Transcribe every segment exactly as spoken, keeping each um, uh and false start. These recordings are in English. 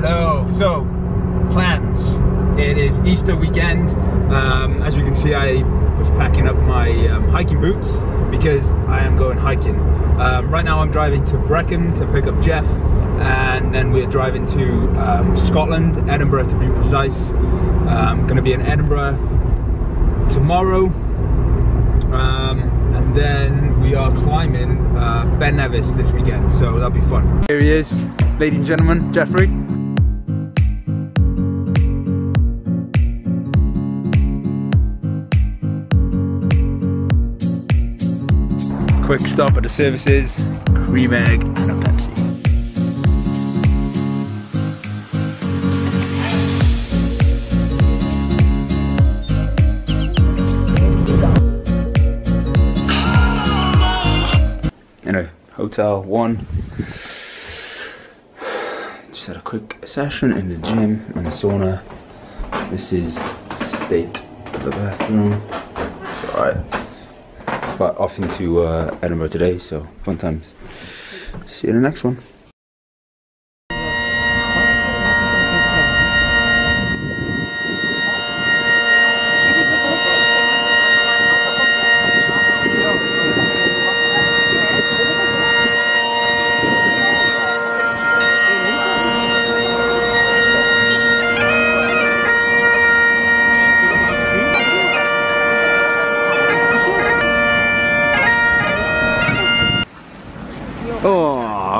Hello. So, plans. It is Easter weekend. Um, as you can see, I was packing up my um, hiking boots because I am going hiking. Um, right now I'm driving to Brecon to pick up Jeff, and then we're driving to um, Scotland, Edinburgh to be precise. I'm um, going to be in Edinburgh tomorrow, um, and then we are climbing uh, Ben Nevis this weekend, so that'll be fun. Here he is, ladies and gentlemen, Jeffrey. Quick stop at the services, cream egg and a Pepsi. You know, hotel one. Just had a quick session in the gym and the sauna. This is the state of the bathroom. It's alright. But off into uh, Edinburgh today, so fun times. See you in the next one.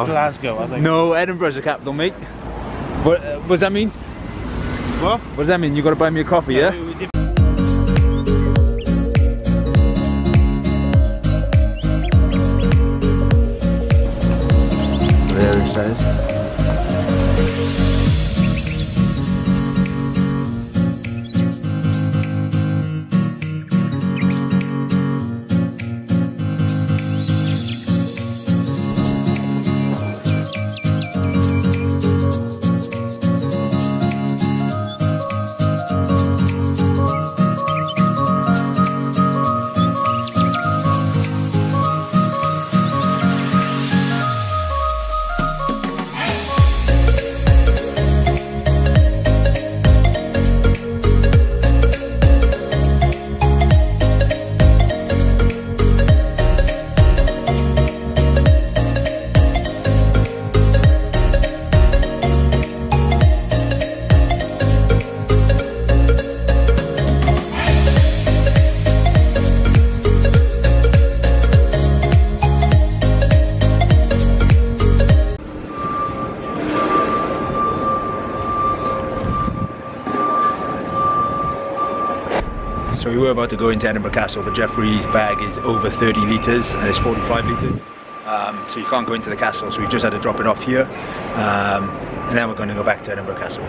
Glasgow, I think. No, Edinburgh's a capital, mate. What, uh, what does that mean? What? What does that mean? You gotta buy me a coffee, no, yeah? There it says. So we were about to go into Edinburgh Castle, but Jeffrey's bag is over thirty litres and it's forty-five litres, um, so you can't go into the castle, so we just had to drop it off here, um, and then we're going to go back to Edinburgh Castle.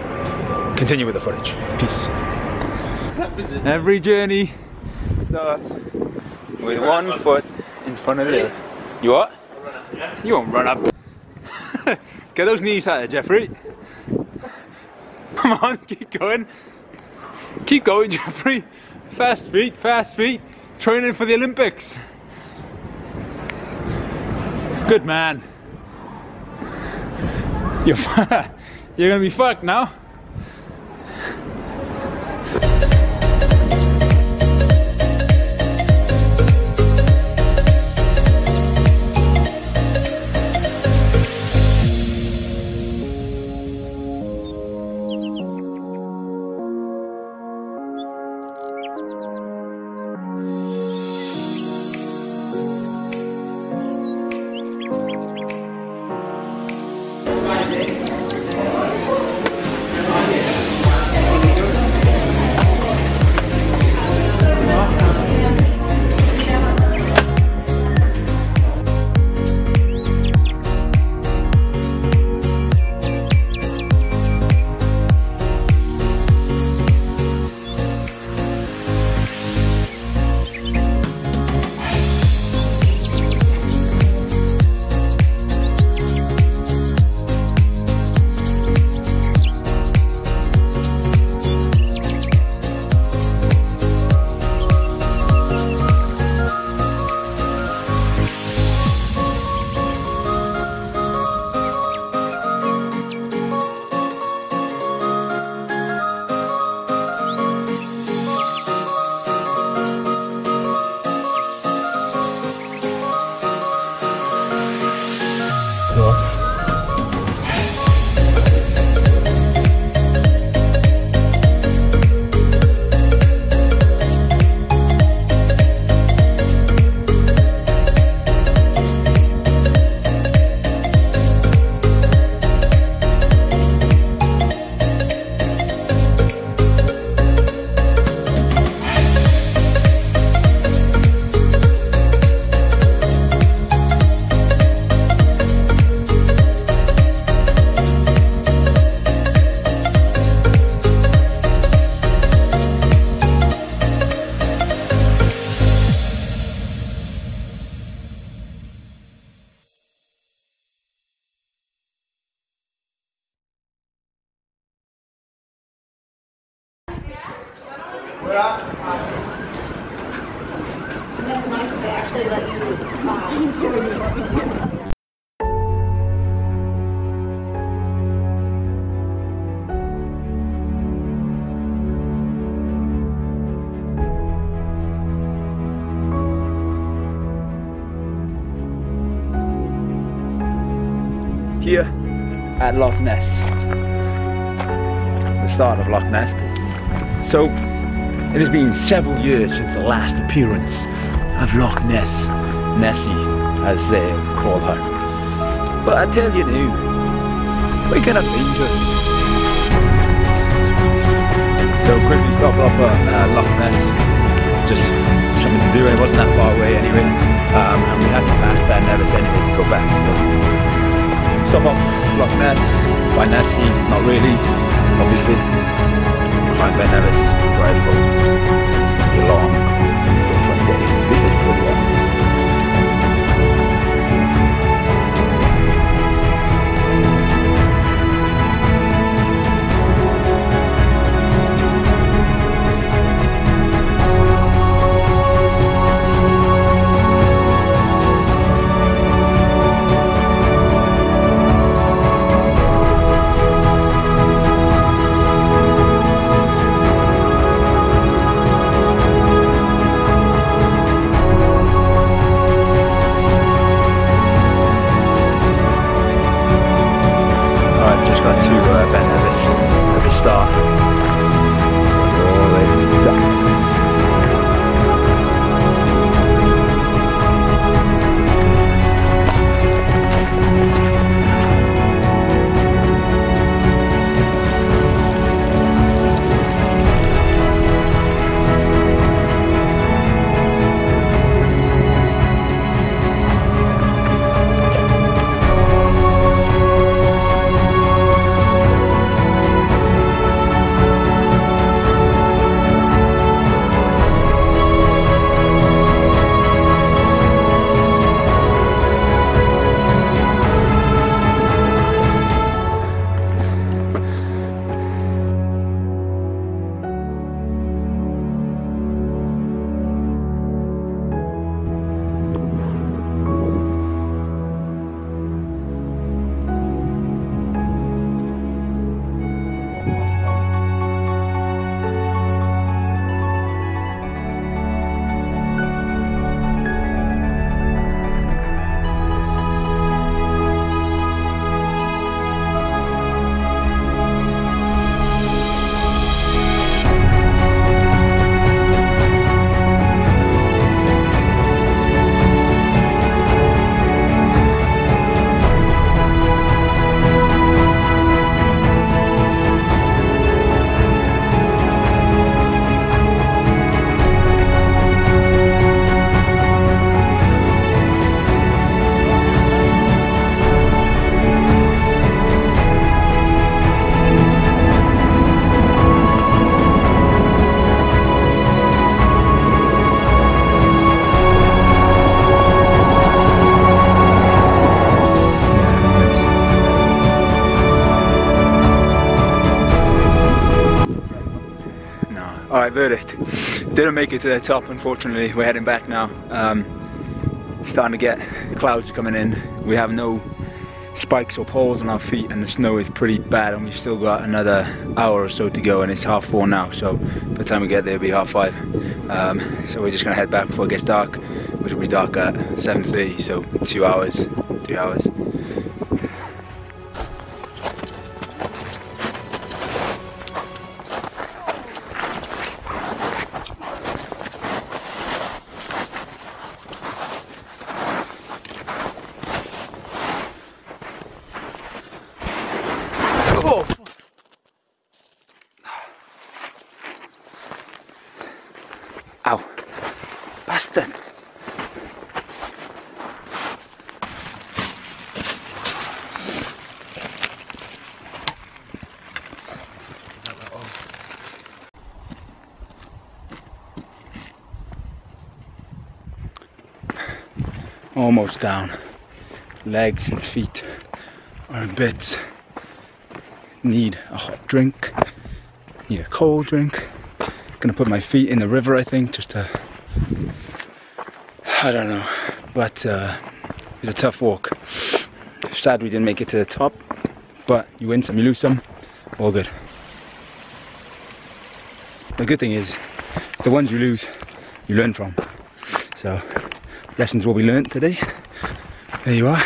Continue with the footage. Peace. Every journey starts with one foot in front of the other. You what? You won't run up. Get those knees out of there, Jeffrey. Come on, keep going. Keep going, Jeffrey. Fast feet, fast feet, training for the Olympics. Good man. You're, you're gonna be fucked now. that's nice that they actually let you buy. Here at Loch Ness, the start of Loch Ness. So it has been several years since the last appearance of Loch Ness, Nessie as they call her. But I tell you now, we can have been to it. So quickly stop off at uh, Loch Ness, just something to do, it wasn't that far away anyway. Um, and we had to pass Ben Nevis anyway to go back. So. Stop off Loch Ness, by Nessie, not really, obviously, behind Ben Nevis, where it's called Long, this is a good one. Verdict. Didn't make it to the top, unfortunately. We're heading back now. Um, starting to get clouds coming in. We have no spikes or poles on our feet and the snow is pretty bad, and we've still got another hour or so to go, and it's half four now, so by the time we get there it'll be half five. Um, so we're just gonna head back before it gets dark, which will be dark at seven thirty, so two hours, three hours. Almost down. Legs and feet are in bits. Need a hot drink. Need a cold drink. Gonna put my feet in the river, I think, just to I don't know, but uh, it was a tough walk. Sad we didn't make it to the top, but you win some, you lose some, all good. The good thing is, the ones you lose, you learn from. So, lessons will be learnt today. There you are.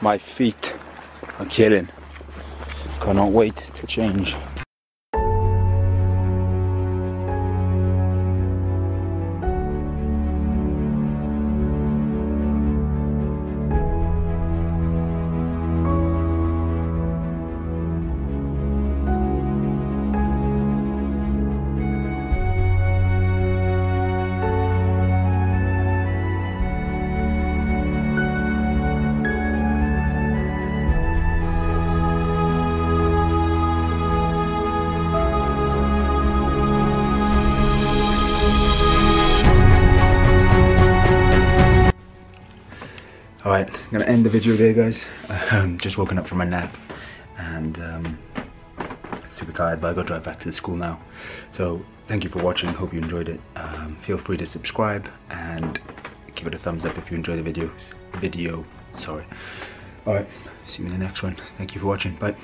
My feet are killing. Cannot wait to change. Alright, I'm going to end the video there, guys. Um, just woken up from a nap and um, super tired, but I got to drive back to the school now. So thank you for watching, hope you enjoyed it. Um, feel free to subscribe and give it a thumbs up if you enjoy the videos. video. Sorry. Alright, see you in the next one. Thank you for watching, bye.